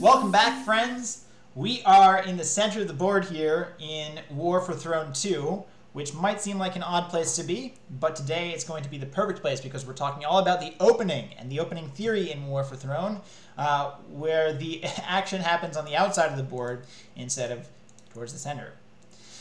Welcome back, friends. We are in the center of the board here in War for Throne II, which might seem like an odd place to be, but today it's going to be the perfect place because we're talking all about the opening and the opening theory in War for Throne, where the action happens on the outside of the board instead of towards the center.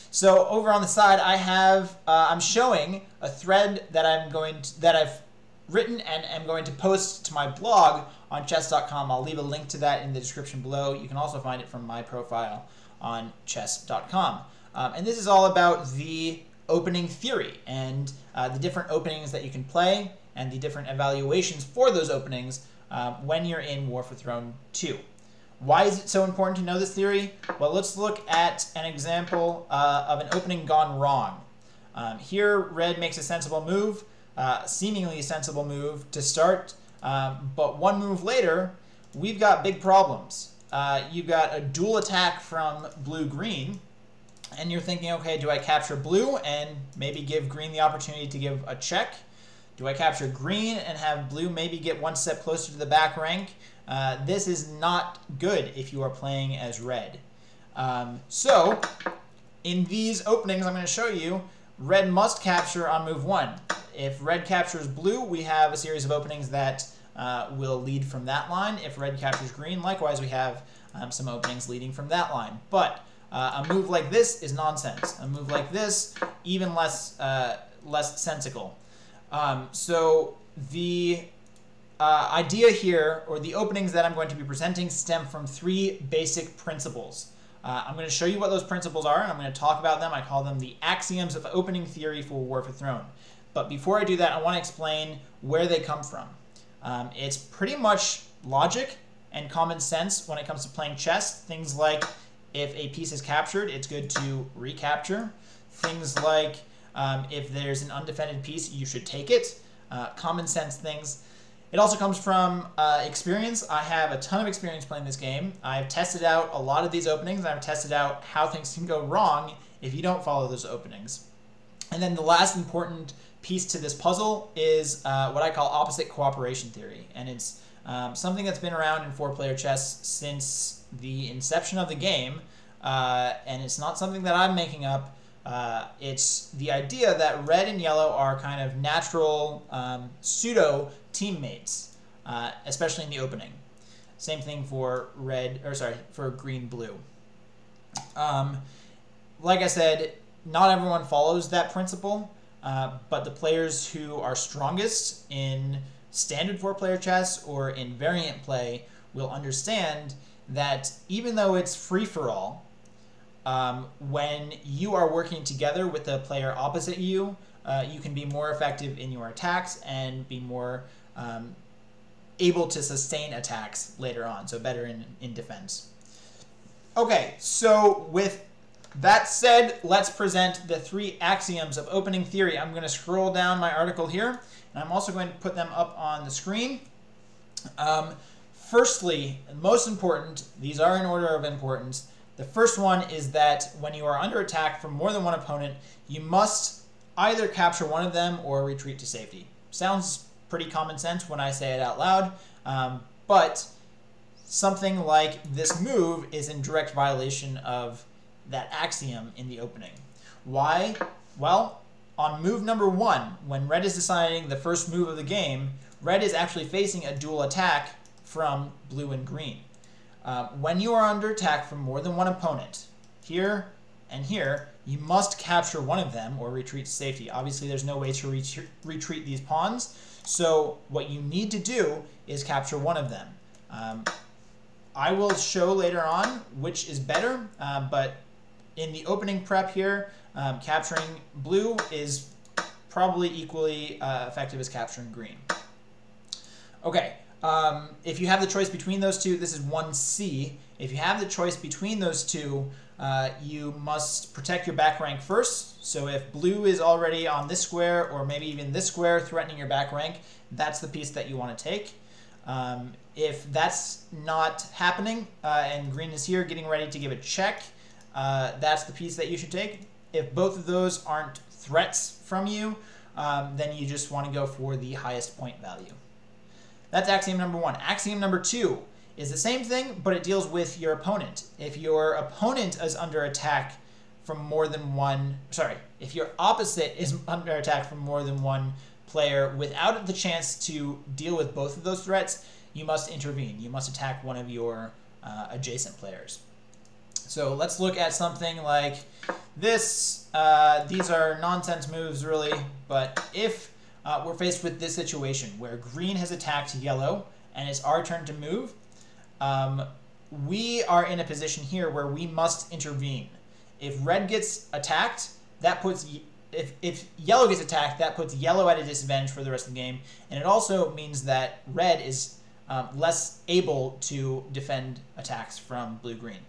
So over on the side, I have I'm showing a thread that I've written and am going to post to my blog on chess.com. I'll leave a link to that in the description below. You can also find it from my profile on chess.com. And this is all about the opening theory and the different openings that you can play and the different evaluations for those openings when you're in War for Throne 2. Why is it so important to know this theory? Well, let's look at an example of an opening gone wrong. Here, red makes a sensible move, seemingly a sensible move to start, but one move later, we've got big problems. You've got a dual attack from blue-green, and you're thinking, okay, do I capture blue and maybe give green the opportunity to give a check? Do I capture green and have blue maybe get one step closer to the back rank? This is not good if you are playing as red. So in these openings I'm going to show you, red must capture on move one. If red captures blue, we have a series of openings that will lead from that line. If red captures green, likewise we have some openings leading from that line. But a move like this is nonsense. A move like this, even less sensical. So the idea here, or the openings that I'm going to be presenting, stem from three basic principles. I'm going to show you what those principles are, and I'm going to talk about them. I call them the axioms of opening theory for War for Throne. But before I do that, I want to explain where they come from. It's pretty much logic and common sense when it comes to playing chess. Things like if a piece is captured, it's good to recapture. Things like if there's an undefended piece, you should take it. Common sense things. It also comes from experience. I have a ton of experience playing this game. I've tested out a lot of these openings. I've tested out how things can go wrong if you don't follow those openings. And then the last important piece to this puzzle is what I call opposite cooperation theory. And it's something that's been around in four-player chess since the inception of the game. And it's not something that I'm making up. It's the idea that red and yellow are kind of natural pseudo-teammates, especially in the opening. Same thing for green-blue. Like I said, not everyone follows that principle, but the players who are strongest in standard four-player chess or in variant play will understand that even though it's free-for-all, when you are working together with the player opposite you, you can be more effective in your attacks and be more able to sustain attacks later on, so better in defense. Okay, so with that said, let's present the three axioms of opening theory. I'm going to scroll down my article here, and I'm also going to put them up on the screen. Firstly, most important, these are in order of importance. The first one is that when you are under attack from more than one opponent, you must either capture one of them or retreat to safety. Sounds pretty common sense when I say it out loud, but something like this move is in direct violation of that axiom in the opening. Why? Well, on move number one, when red is deciding the first move of the game, red is actually facing a dual attack from blue and green. When you are under attack from more than one opponent, here and here, you must capture one of them or retreat to safety. Obviously, there's no way to retreat these pawns, so what you need to do is capture one of them. I will show later on which is better, but in the opening prep here, capturing blue is probably equally effective as capturing green. Okay. If you have the choice between those two, this is 1C. If you have the choice between those two, you must protect your back rank first. So if blue is already on this square, or maybe even this square, threatening your back rank, that's the piece that you want to take. If that's not happening, and green is here getting ready to give a check, that's the piece that you should take. If both of those aren't threats from you, then you just want to go for the highest point value. That's axiom number one. Axiom number two is the same thing, but it deals with your opponent. If your opponent is under attack from more than one, if your opposite is under attack from more than one player without the chance to deal with both of those threats, you must intervene. You must attack one of your adjacent players. So let's look at something like this. These are nonsense moves, really, but if we're faced with this situation where green has attacked yellow and it's our turn to move, we are in a position here where we must intervene. If red gets attacked, that puts if yellow gets attacked, that puts yellow at a disadvantage for the rest of the game, and it also means that red is less able to defend attacks from blue-green.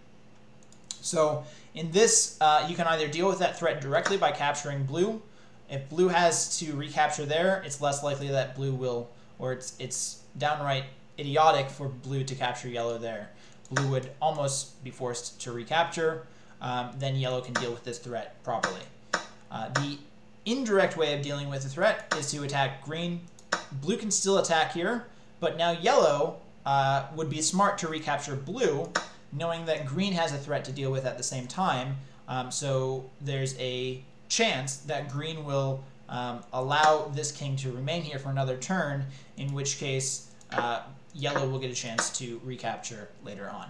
So in this, you can either deal with that threat directly by capturing blue. If blue has to recapture there, it's less likely that blue will, or it's downright idiotic for blue to capture yellow there. Blue would almost be forced to recapture. Then yellow can deal with this threat properly. The indirect way of dealing with the threat is to attack green. Blue can still attack here, but now yellow would be smart to recapture blue, knowing that green has a threat to deal with at the same time. So there's a chance that green will allow this king to remain here for another turn, in which case yellow will get a chance to recapture later on.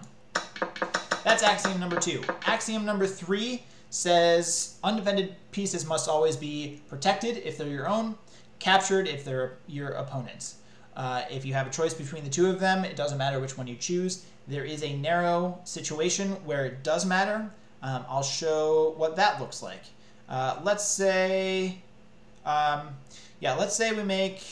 That's axiom number two. Axiom number three says undefended pieces must always be protected if they're your own, captured if they're your opponent's. If you have a choice between the two of them, it doesn't matter which one you choose. There is a narrow situation where it does matter. I'll show what that looks like. Let's say, let's say we make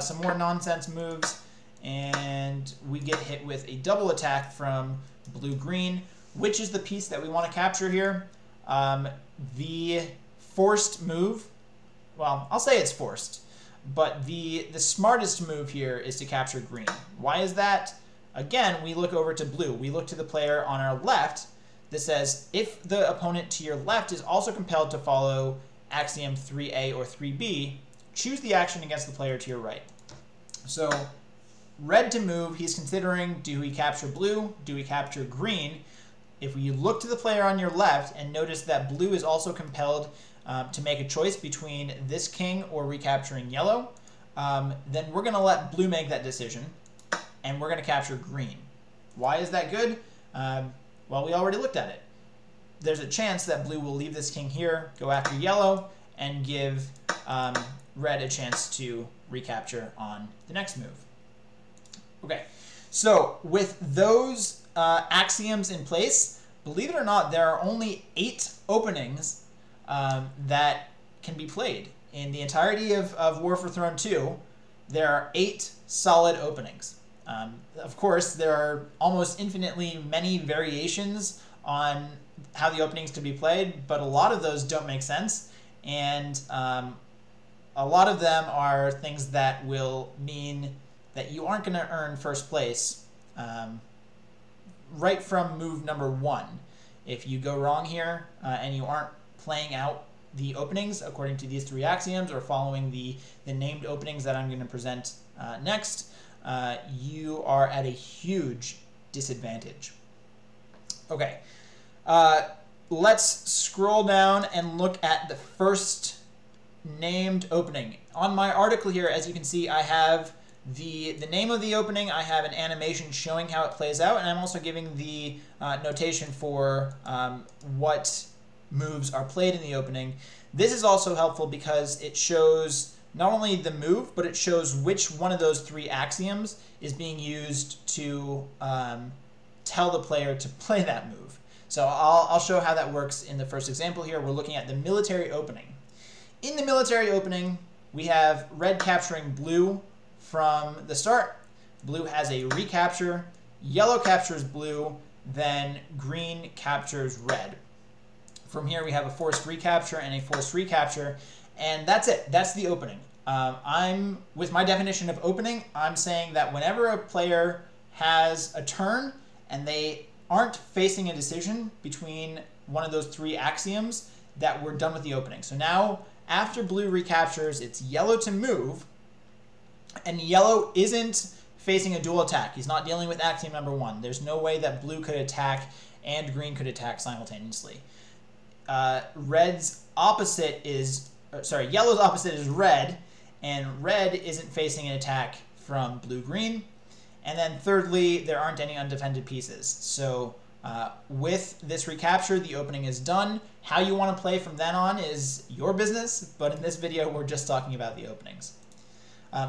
some more nonsense moves and we get hit with a double attack from blue-green. Which is the piece that we want to capture here? The forced move, well, I'll say it's forced, but the smartest move here is to capture green. Why is that? Again, we look over to blue. We look to the player on our left that says, if the opponent to your left is also compelled to follow axiom 3A or 3B, choose the action against the player to your right. So red to move, he's considering, do we capture blue? Do we capture green? If you look to the player on your left and notice that blue is also compelled to make a choice between this king or recapturing yellow, then we're going to let blue make that decision, and we're going to capture green. Why is that good? Well, we already looked at it. There's a chance that blue will leave this king here, go after yellow, and give red a chance to recapture on the next move. Okay, so with those axioms in place, believe it or not, there are only 8 openings that can be played. In the entirety of War for Throne 2, there are 8 solid openings. Of course, there are almost infinitely many variations on how the openings could be played, but a lot of those don't make sense, and a lot of them are things that will mean that you aren't going to earn first place right from move number 1. If you go wrong here and you aren't playing out the openings according to these 3 axioms or following the named openings that I'm going to present next, you are at a huge disadvantage. Okay, let's scroll down and look at the first named opening. On my article here, as you can see, I have the name of the opening, I have an animation showing how it plays out, and I'm also giving the notation for what moves are played in the opening. This is also helpful because it shows not only the move, but it shows which one of those 3 axioms is being used to tell the player to play that move. So I'll show how that works in the first example here. We're looking at the military opening. In the military opening, we have red capturing blue from the start. Blue has a recapture. Yellow captures blue. Then green captures red. From here, we have a forced recapture and a forced recapture. And that's it. That's the opening. With my definition of opening, I'm saying that whenever a player has a turn and they aren't facing a decision between one of those 3 axioms, that we're done with the opening. So now After blue recaptures, it's yellow to move, and yellow isn't facing a dual attack. He's not dealing with axiom number one. There's no way that blue could attack and green could attack simultaneously. Yellow's opposite is red, and red isn't facing an attack from blue-green. And then thirdly, there aren't any undefended pieces. So with this recapture, the opening is done. How you want to play from then on is your business, but in this video, we're just talking about the openings.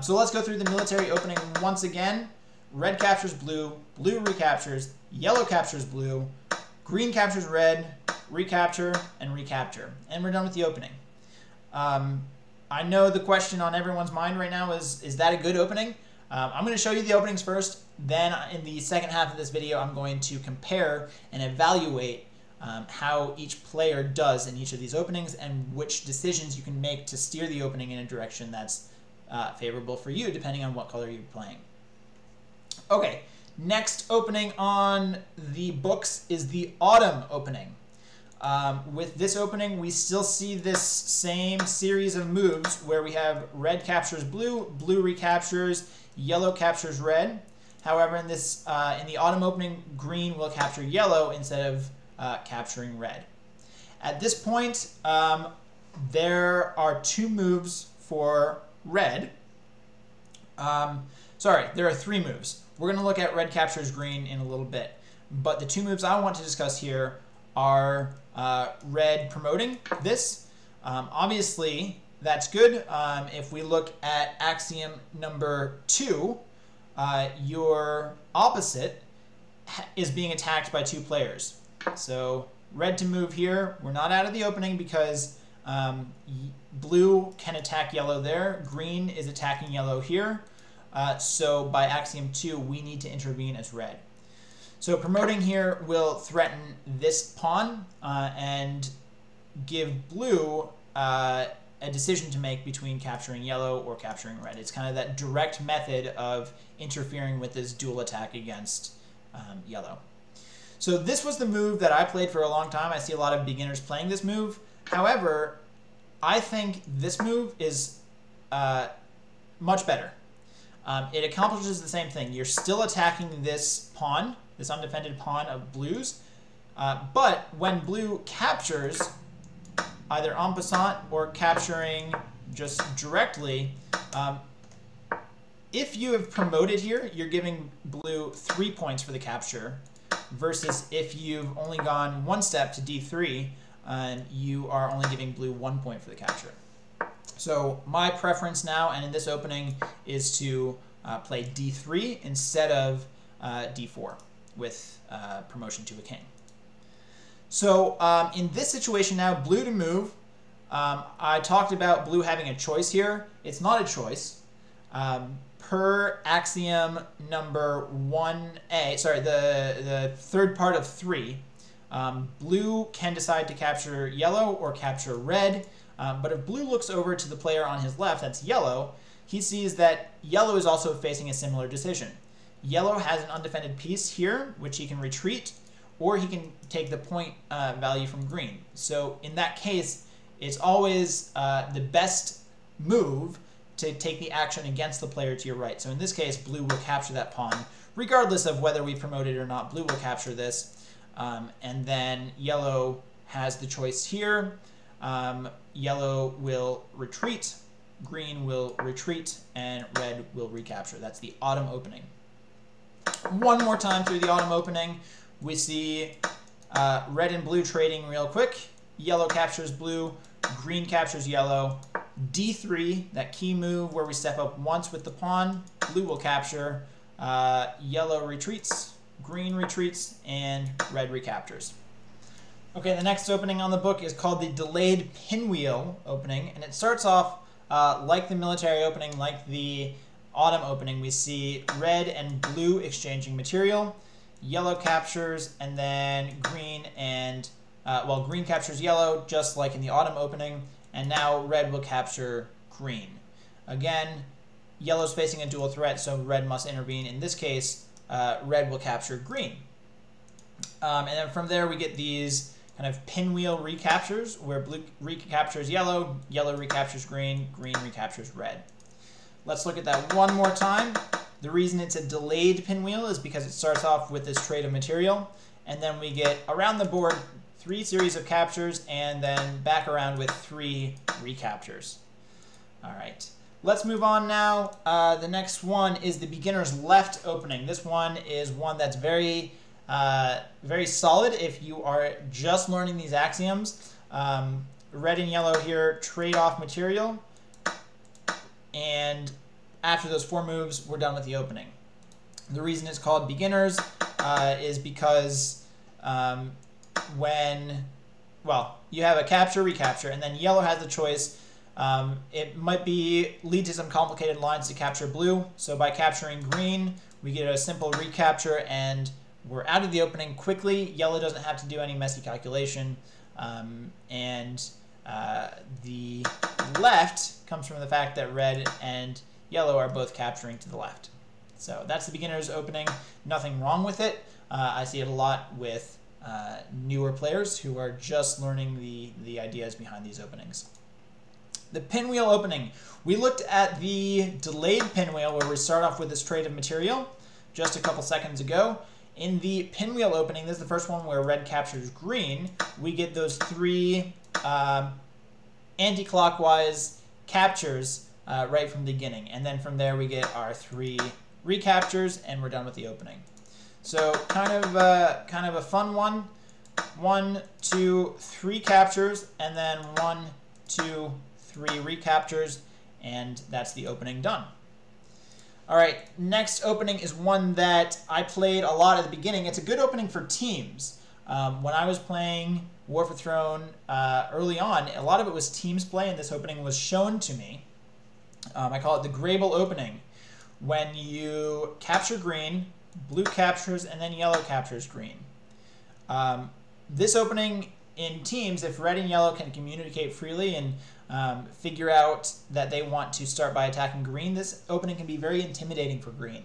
So let's go through the military opening once again. Red captures blue, blue recaptures, yellow captures blue, green captures red, recapture, and recapture. And we're done with the opening. I know the question on everyone's mind right now is that a good opening? I'm going to show you the openings first, then in the second half of this video, I'm going to compare and evaluate how each player does in each of these openings and which decisions you can make to steer the opening in a direction that's favorable for you, depending on what color you're playing. Okay, next opening on the books is the autumn opening. With this opening, we still see this same series of moves where we have red captures blue, blue recaptures, yellow captures red. However, in the autumn opening, green will capture yellow instead of capturing red. At this point, there are two moves for red. Sorry, there are three moves. We're going to look at red captures green in a little bit. But the two moves I want to discuss here are red promoting this. Obviously, that's good. If we look at axiom number 2, your opposite is being attacked by two players. So red to move here. We're not out of the opening because blue can attack yellow there. Green is attacking yellow here. So by axiom 2, we need to intervene as red. So promoting here will threaten this pawn and give blue a decision to make between capturing yellow or capturing red. It's kind of that direct method of interfering with this dual attack against yellow. So this was the move that I played for a long time. I see a lot of beginners playing this move. However, I think this move is much better. It accomplishes the same thing. You're still attacking this pawn, this undefended pawn of blues, but when blue captures either en passant or capturing just directly, if you have promoted here, you're giving blue 3 points for the capture versus if you've only gone one step to d3, you are only giving blue 1 point for the capture. So my preference now and in this opening is to play d3 instead of d4 with promotion to a king. So in this situation now, blue to move. I talked about blue having a choice here. It's not a choice. Per axiom number 1a, sorry, the third part of 3, blue can decide to capture yellow or capture red. But if blue looks over to the player on his left, that's yellow, he sees that yellow is also facing a similar decision. Yellow has an undefended piece here, which he can retreat, or he can take the point value from green. So in that case, it's always the best move to take the action against the player to your right. So in this case, blue will capture that pawn. Regardless of whether we promote it or not, blue will capture this. And then yellow has the choice here. Yellow will retreat, green will retreat, and red will recapture. That's the autumn opening. One more time through the autumn opening, we see red and blue trading real quick. Yellow captures blue, green captures yellow. D3, that key move where we step up once with the pawn, blue will capture, yellow retreats, green retreats, and red recaptures. Okay, the next opening on the book is called the delayed pinwheel opening, and it starts off like the military opening, like the autumn opening. We see red and blue exchanging material, yellow captures, and then green and, well, green captures yellow, just like in the autumn opening, and now red will capture green. Again, yellow's facing a dual threat, so red must intervene. In this case, red will capture green. And then from there we get these kind of pinwheel recaptures, where blue recaptures yellow, yellow recaptures green, green recaptures red. Let's look at that one more time. The reason it's a delayed pinwheel is because it starts off with this trade of material, and then we get around the board 3 series of captures, and then back around with 3 recaptures. All right, let's move on now. The next one is the beginner's left opening. This one is one that's very solid if you are just learning these axioms. Red and yellow here trade off material, and after those 4 moves, we're done with the opening. The reason it's called beginners is because you have a capture, recapture, and then yellow has the choice. It might lead to some complicated lines to capture blue. So by capturing green, we get a simple recapture and we're out of the opening quickly. Yellow doesn't have to do any messy calculation. The left comes from the fact that red and yellow are both capturing to the left. So that's the beginner's opening. Nothing wrong with it. I see it a lot with newer players who are just learning the ideas behind these openings. The pinwheel opening. We looked at the delayed pinwheel where we start off with this trade of material just a couple seconds ago. In the pinwheel opening, this is the first one where red captures green, we get those 3 anti-clockwise captures right from the beginning. And then from there we get our 3 recaptures and we're done with the opening. So kind of a fun one. 1, 2, 3 captures, and then 1, 2, 3 recaptures, and that's the opening done. All right, next opening is one that I played a lot at the beginning. It's a good opening for teams. When I was playing War for Throne early on, a lot of it was teams play, and this opening was shown to me. I call it the Grable opening. When you capture green, blue captures, and then yellow captures green. This opening in teams, if red and yellow can communicate freely and figure out that they want to start by attacking green, this opening can be very intimidating for green.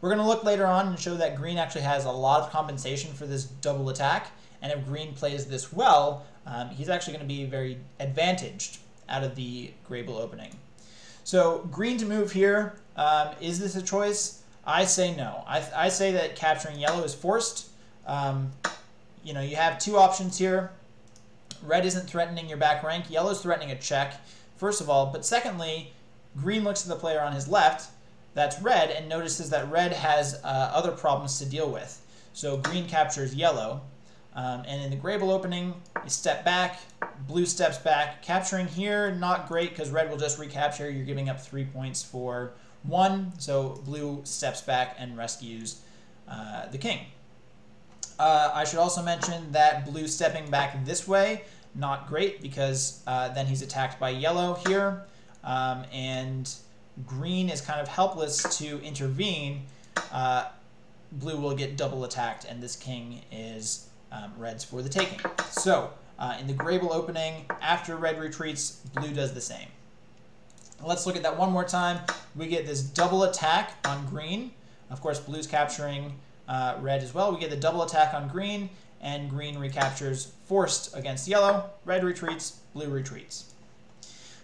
We're going to look later on and show that green actually has a lot of compensation for this double attack, and if green plays this well, he's actually going to be very advantaged out of the Grable opening. So green to move here, is this a choice? I say no. I say that capturing yellow is forced. You know, you have 2 options here. Red isn't threatening your back rank. Yellow's threatening a check, first of all. But secondly, green looks at the player on his left, that's red, and notices that red has other problems to deal with. So green captures yellow. And in the Grable opening, you step back, blue steps back. Capturing here, not great, because red will just recapture. You're giving up 3 points for 1. So blue steps back and rescues the king. I should also mention that blue stepping back this way, not great, because then he's attacked by yellow here, and green is kind of helpless to intervene. Blue will get double attacked, and this king is red's for the taking. So in the Grable opening, after red retreats, blue does the same. Let's look at that one more time. We get this double attack on green. Of course, blue's capturing red as well. We get the double attack on green, and green recaptures forced against yellow. Red retreats, blue retreats.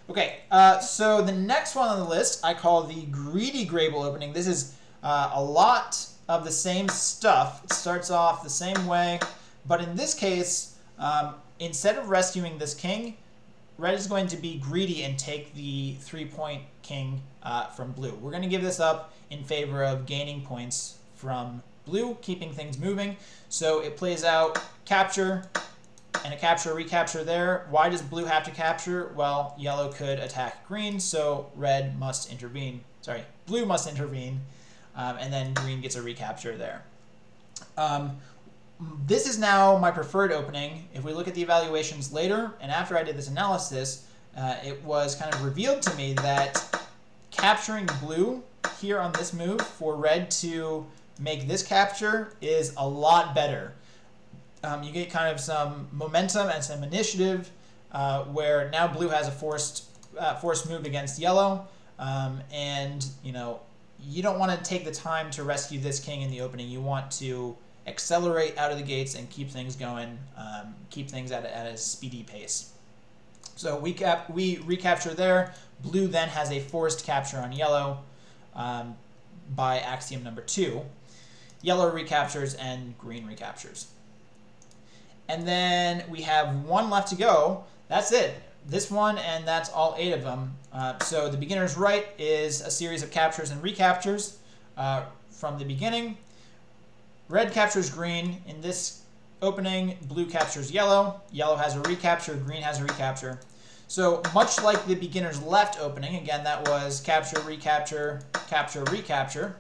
Okay, so the next one on the list I call the greedy Grable opening. This is a lot of the same stuff. It starts off the same way, but in this case, instead of rescuing this king, red is going to be greedy and take the 3-point king from blue. We're going to give this up in favor of gaining points from blue, keeping things moving. So it plays out capture and a capture, recapture there. Why does blue have to capture? Well, yellow could attack green, so red must intervene. Sorry, blue must intervene, and then green gets a recapture there. This is now my preferred opening. If we look at the evaluations later, and after I did this analysis, it was kind of revealed to me that capturing blue here on this move for red to make this capture is a lot better. You get kind of some momentum and some initiative where now blue has a forced move against yellow, and you don't want to take the time to rescue this king in the opening. You want to accelerate out of the gates and keep things going, keep things at a speedy pace. So we recapture there. Blue then has a forced capture on yellow by axiom number 2. Yellow recaptures and green recaptures. And then we have one left to go. That's it. This one, and that's all 8 of them. So the beginner's right is a series of captures and recaptures from the beginning. Red captures green in this opening. Blue captures yellow. Yellow has a recapture. Green has a recapture. So much like the beginner's left opening, again, that was capture, recapture, capture, recapture.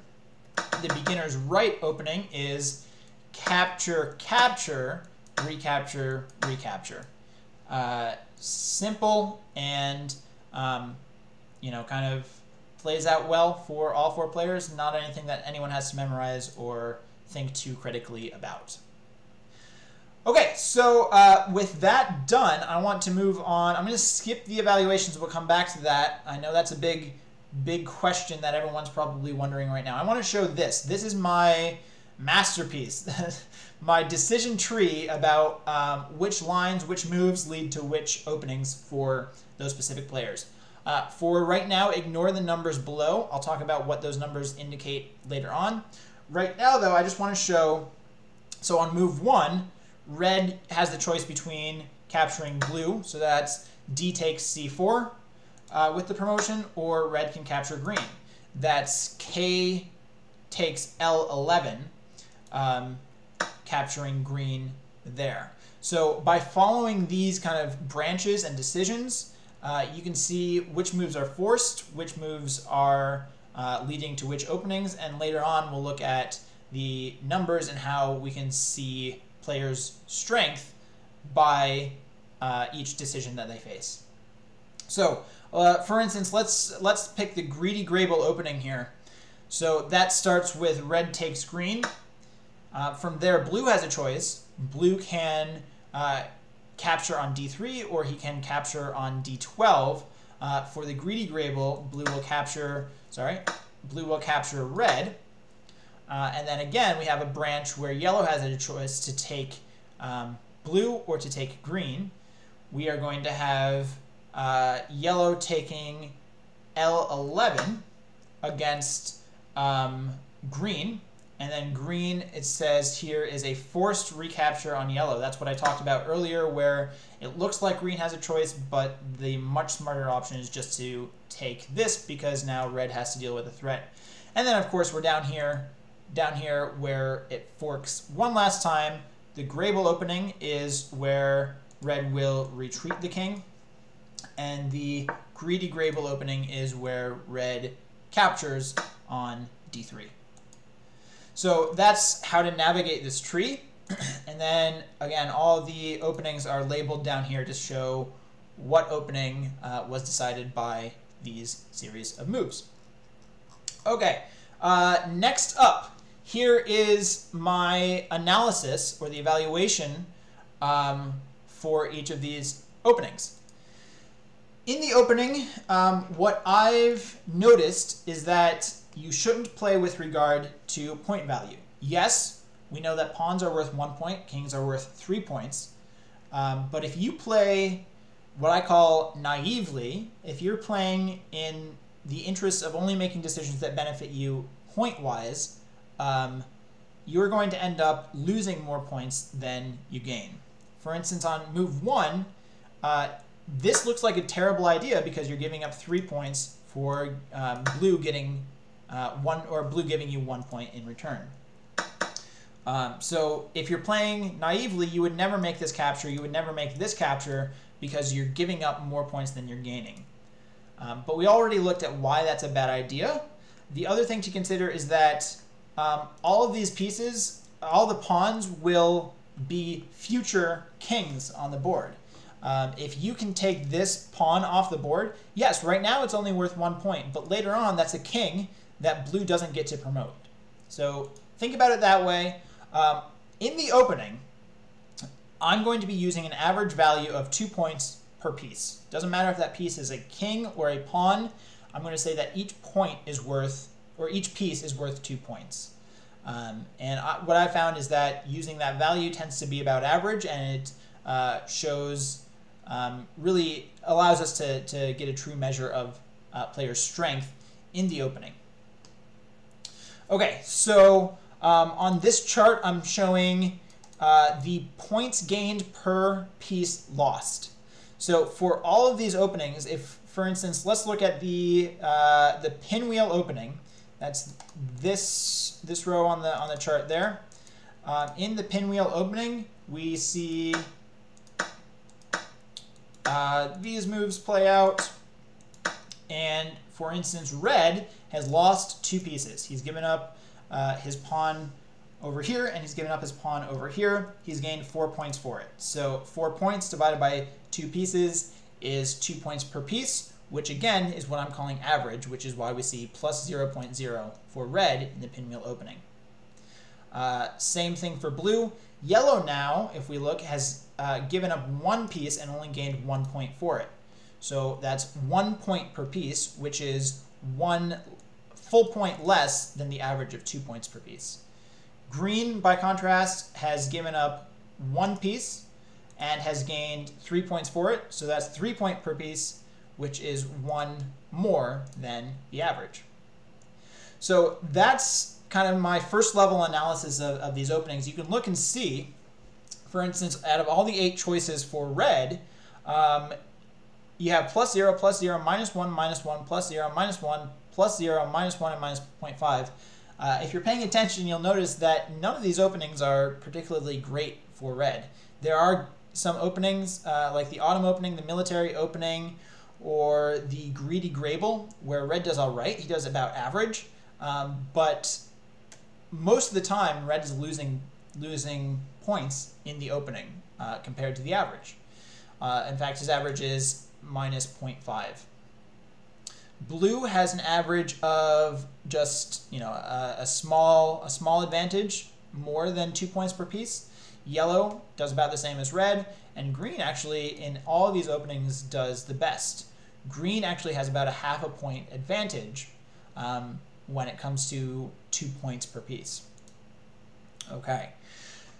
The beginner's right opening is capture, capture, recapture, recapture. Simple and, you know, kind of plays out well for all 4 players. Not anything that anyone has to memorize or think too critically about. Okay, so with that done, I want to move on. I'm going to skip the evaluations. We'll come back to that. I know that's a big question that everyone's probably wondering right now. I want to show this. This is my masterpiece, my decision tree about which lines, which moves lead to which openings for those specific players. For right now, ignore the numbers below. I'll talk about what those numbers indicate later on. Right now, though, I just want to show, so on move 1, red has the choice between capturing blue, so that's D takes C4 with the promotion, or red can capture green. That's K takes L11, capturing green there. So by following these kind of branches and decisions, you can see which moves are forced, which moves are leading to which openings, and later on we'll look at the numbers and how we can see players' strength by each decision that they face. So, for instance, let's pick the greedy Grable opening here. So that starts with red takes green. From there, blue has a choice. Blue can capture on D3, or he can capture on D12. For the greedy Grable, blue will capture red. And then again, we have a branch where yellow has a choice to take blue or to take green. We are going to have yellow taking L11 against green. And then green, it says here, is a forced recapture on yellow. That's what I talked about earlier, where it looks like green has a choice, but the much smarter option is just to take this, because now red has to deal with a threat. And then, of course, we're down here where it forks one last time. The Grable opening is where red will retreat the king. And the greedy Grable opening is where red captures on D3. So that's how to navigate this tree. And then, again, all the openings are labeled down here to show what opening was decided by these series of moves. Okay, next up, here is my analysis, or the evaluation, for each of these openings. In the opening, what I've noticed is that you shouldn't play with regard to point value. Yes, we know that pawns are worth 1 point, kings are worth 3 points, but if you play what I call naively, if you're playing in the interest of only making decisions that benefit you point-wise, you're going to end up losing more points than you gain. For instance, on move 1, this looks like a terrible idea because you're giving up 3 points for blue getting blue giving you 1 point in return. So if you're playing naively, you would never make this capture, you would never make this capture, because you're giving up more points than you're gaining. But we already looked at why that's a bad idea. The other thing to consider is that all of these pieces, all the pawns, will be future kings on the board. If you can take this pawn off the board, yes, right now it's only worth 1 point, but later on that's a king that blue doesn't get to promote. So think about it that way. In the opening, I'm going to be using an average value of 2 points per piece. Doesn't matter if that piece is a king or a pawn. I'm going to say that each piece is worth 2 points. What I found is that using that value tends to be about average, and it shows, really allows us to get a true measure of player's strength in the opening. Okay, so on this chart, I'm showing the points gained per piece lost. So for all of these openings, if, for instance, let's look at the pinwheel opening. That's this row on the chart there. In the pinwheel opening, we see these moves play out, and for instance, red has lost two pieces. He's given up his pawn over here, and he's given up his pawn over here. He's gained 4 points for it. So 4 points divided by two pieces is 2 points per piece, which again is what I'm calling average, which is why we see plus 0.0 for red in the pinwheel opening. Same thing for blue. Yellow now, if we look, has given up one piece and only gained 1 point for it. So that's 1 point per piece, which is one full point less than the average of 2 points per piece. Green, by contrast, has given up one piece and has gained 3 points for it. So that's 3 point per piece, which is one more than the average. So that's kind of my first level analysis of these openings. You can look and see, for instance, out of all the 8 choices for red, you have plus 0, minus 1, plus 0, minus 1, plus 0, minus 1, and minus 0.5. If you're paying attention, you'll notice that none of these openings are particularly great for red. There are some openings, like the autumn opening, the military opening, or the greedy Grable, where red does all right. He does about average, but most of the time, red is losing points in the opening compared to the average. In fact, his average is minus 0.5. Blue has an average of just, you know, a small advantage, more than 2 points per piece. Yellow does about the same as red, and green actually in all of these openings does the best. Green actually has about a half a point advantage when it comes to 2 points per piece. Okay.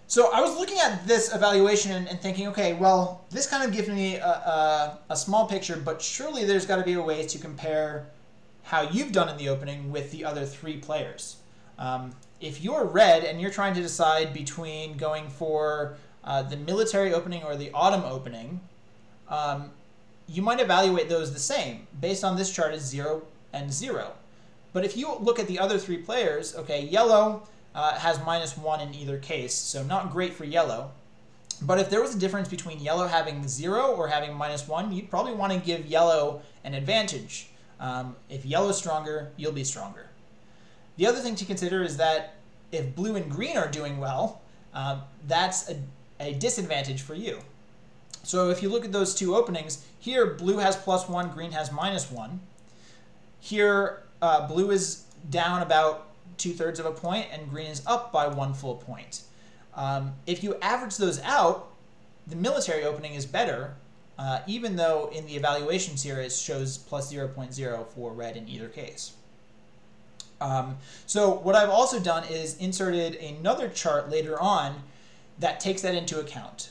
So I was looking at this evaluation and thinking, okay, well, this kind of gives me a small picture, but surely there's got to be a way to compare how you've done in the opening with the other 3 players. If you're red and you're trying to decide between going for the military opening or the autumn opening, you might evaluate those the same. Based on this chart, it's 0 and 0. But if you look at the other 3 players, okay, yellow has minus 1 in either case, so not great for yellow. But if there was a difference between yellow having 0 or having minus 1, you'd probably want to give yellow an advantage. If yellow's stronger, you'll be stronger. The other thing to consider is that if blue and green are doing well, that's a disadvantage for you. So if you look at those 2 openings, here blue has plus 1, green has minus 1. Here blue is down about 2/3 of a point, and green is up by 1 full point. If you average those out, the military opening is better, even though in the evaluation series shows plus 0.0 for red in either case. So what I've also done is inserted another chart later on that takes that into account.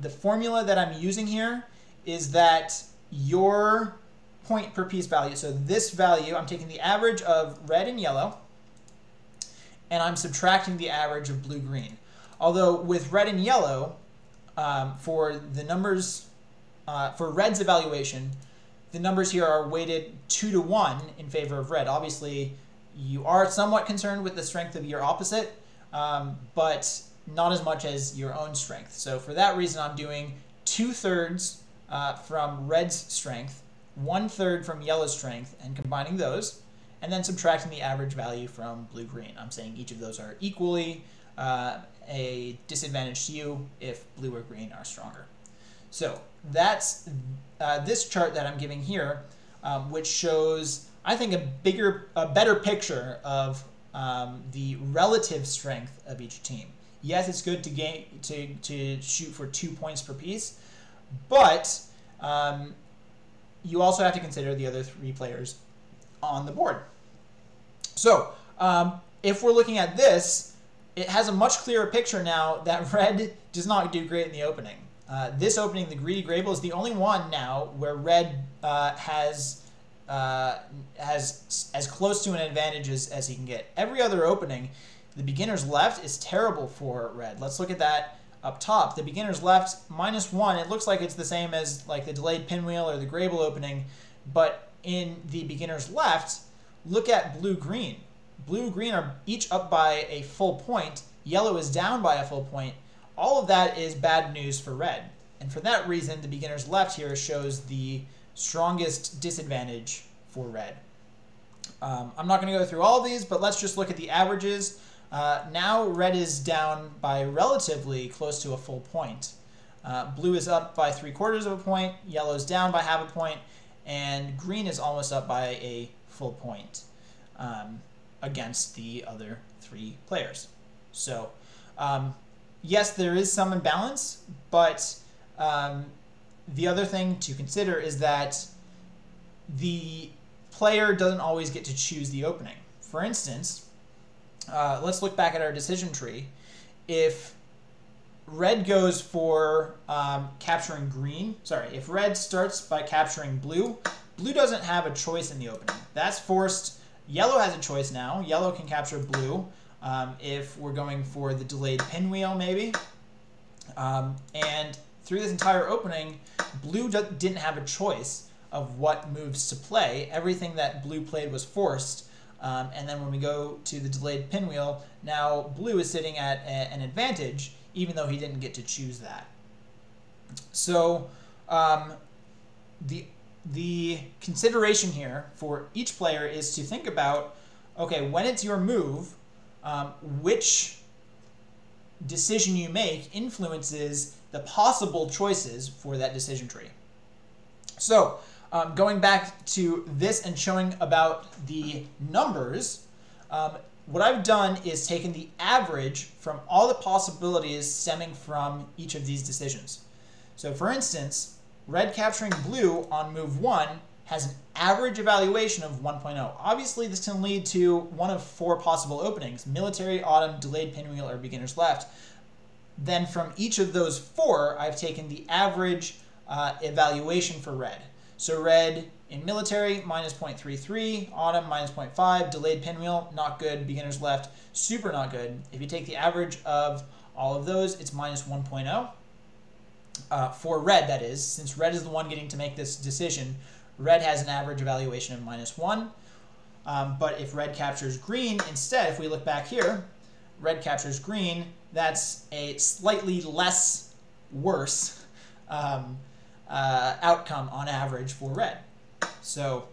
The formula that I'm using here is that your point per piece value, so this value, I'm taking the average of red and yellow, and I'm subtracting the average of blue-green. Although with red and yellow, for the numbers, for red's evaluation, the numbers here are weighted 2 to 1 in favor of red. Obviously, you are somewhat concerned with the strength of your opposite, but not as much as your own strength. So for that reason, I'm doing 2/3 from red's strength, 1/3 from yellow's strength, and combining those, and then subtracting the average value from blue-green. I'm saying each of those are equally a disadvantage to you if blue or green are stronger. So that's this chart that I'm giving here, which shows, I think, a better picture of the relative strength of each team. Yes, it's good to shoot for 2 points per piece, but you also have to consider the other 3 players on the board. So if we're looking at this, it has a much clearer picture now that red does not do great in the opening. This opening, the greedy Grable, is the only one now where red has as close to an advantage as he can get. Every other opening, the beginner's left is terrible for red. Let's look at that up top. The beginner's left, -1, it looks like it's the same as like the delayed pinwheel or the Grable opening, but in the beginner's left, look at blue-green. Blue-green are each up by a full point. Yellow is down by a full point. All of that is bad news for red. And for that reason, the beginner's left here shows the strongest disadvantage for red. I'm not going to go through all of these, but let's just look at the averages. Now red is down by relatively close to a full point. Blue is up by 3/4 of a point, yellow is down by 1/2 point, and green is almost up by a full point against the other three players. So yes, there is some imbalance, but the other thing to consider is that the player doesn't always get to choose the opening. For instance, let's look back at our decision tree. If red goes for capturing green, sorry, if red starts by capturing blue, blue doesn't have a choice in the opening. That's forced. Yellow has a choice now. Yellow can capture blue if we're going for the delayed pinwheel, maybe. And through this entire opening, blue didn't have a choice of what moves to play. Everything that blue played was forced. And then when we go to the delayed pinwheel, now blue is sitting at an advantage, even though he didn't get to choose that. So the consideration here for each player is to think about, okay, when it's your move, which decision you make influences the possible choices for that decision tree. So going back to this and showing about the numbers, what I've done is taken the average from all the possibilities stemming from each of these decisions. So for instance, red capturing blue on move 1 has an average evaluation of 1.0. Obviously, this can lead to one of four possible openings: military, autumn, delayed pinwheel, or beginner's left. Then from each of those four, I've taken the average evaluation for red. So red in military, -0.33, autumn, -0.5, delayed pinwheel, not good, beginner's left, super not good. If you take the average of all of those, it's -1.0. For red, that is. Since red is the one getting to make this decision, red has an average evaluation of -1. But if red captures green, instead, if we look back here, red captures green, that's a slightly less worse outcome on average for red. So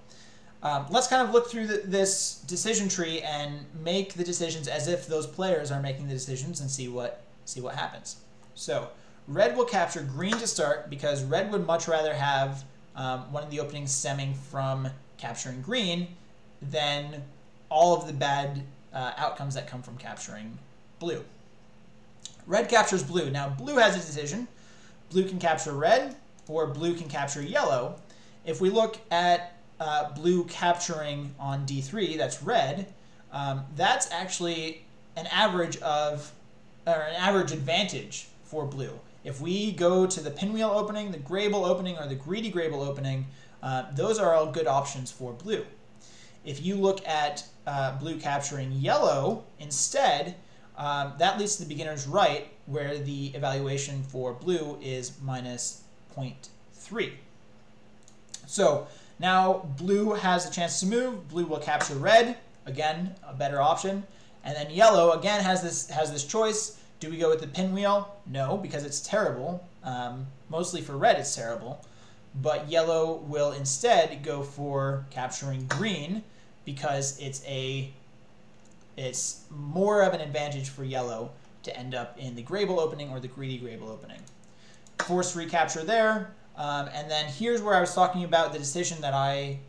let's kind of look through this decision tree and make the decisions as if those players are making the decisions and see what happens. So red will capture green to start because red would much rather have one of the openings stemming from capturing green than all of the bad outcomes that come from capturing blue. Red captures blue. Now blue has a decision. Blue can capture red, or blue can capture yellow. If we look at blue capturing on d3, that's red, that's actually an average of, or an average advantage for blue. If we go to the pinwheel opening, the Grable opening, or the greedy Grable opening, those are all good options for blue. If you look at blue capturing yellow instead, that leads to the beginner's right, where the evaluation for blue is -0.3. So now blue has a chance to move. Blue will capture red, again a better option, and then yellow again has this choice. Do we go with the pinwheel? No, because it's terrible. Mostly for red, it's terrible, but yellow will instead go for capturing green because it's more of an advantage for yellow to end up in the Grable opening or the greedy Grable opening. Forced recapture there, and then here's where I was talking about the decision that I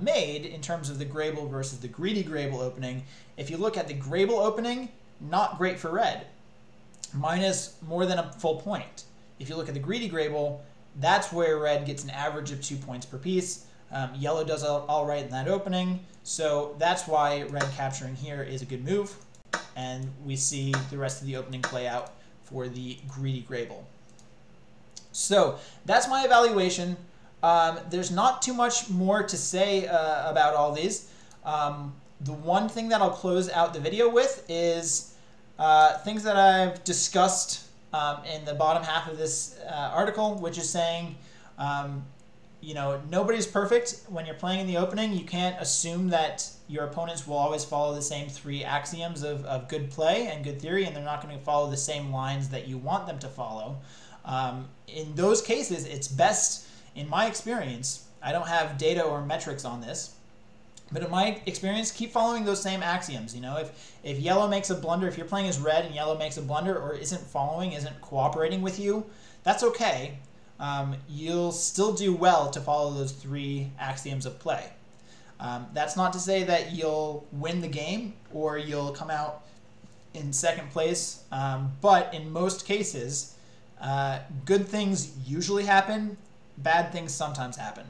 made in terms of the Grable versus the greedy Grable opening. If you look at the Grable opening, not great for red, minus more than a full point. If you look at the greedy Grable, that's where red gets an average of 2 points per piece. Yellow does all right in that opening, so that's why red capturing here is a good move, and we see the rest of the opening play out for the greedy Grable. So that's my evaluation. There's not too much more to say about all these. The one thing that I'll close out the video with is things that I've discussed in the bottom half of this article, which is saying, you know, nobody's perfect. When you're playing in the opening, you can't assume that your opponents will always follow the same three axioms of good play and good theory, and they're not going to follow the same lines that you want them to follow. In those cases, it's best, in my experience, I don't have data or metrics on this, but in my experience, keep following those same axioms. You know, if yellow makes a blunder, if you're playing as red and yellow makes a blunder or isn't cooperating with you, that's okay. You'll still do well to follow those three axioms of play. That's not to say that you'll win the game or you'll come out in second place, but in most cases, good things usually happen, bad things sometimes happen.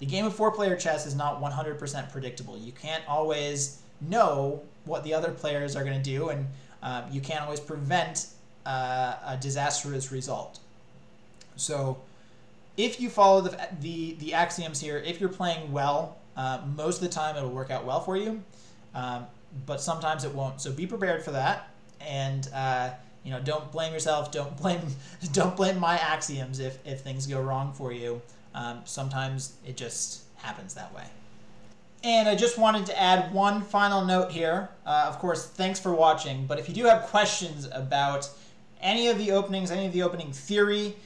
The game of four-player chess is not 100% predictable. You can't always know what the other players are going to do, and you can't always prevent a disastrous result. So if you follow the axioms here, if you're playing well, most of the time it'll work out well for you, but sometimes it won't. So be prepared for that, and you know, don't blame yourself. Don't blame my axioms if things go wrong for you. Sometimes it just happens that way. And I just wanted to add one final note here. Of course, thanks for watching, but if you do have questions about any of the openings, any of the opening theory,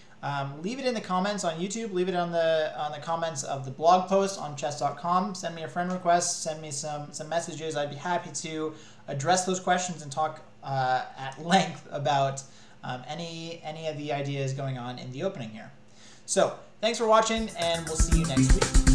leave it in the comments on YouTube, leave it on the comments of the blog post on chess.com. Send me a friend request, send me some messages. I'd be happy to address those questions and talk at length about any of the ideas going on in the opening here. So thanks for watching, and we'll see you next week.